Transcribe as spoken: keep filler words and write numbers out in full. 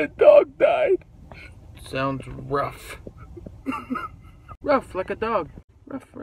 My dog died. Sounds rough. Rough like a dog. Rough, rough.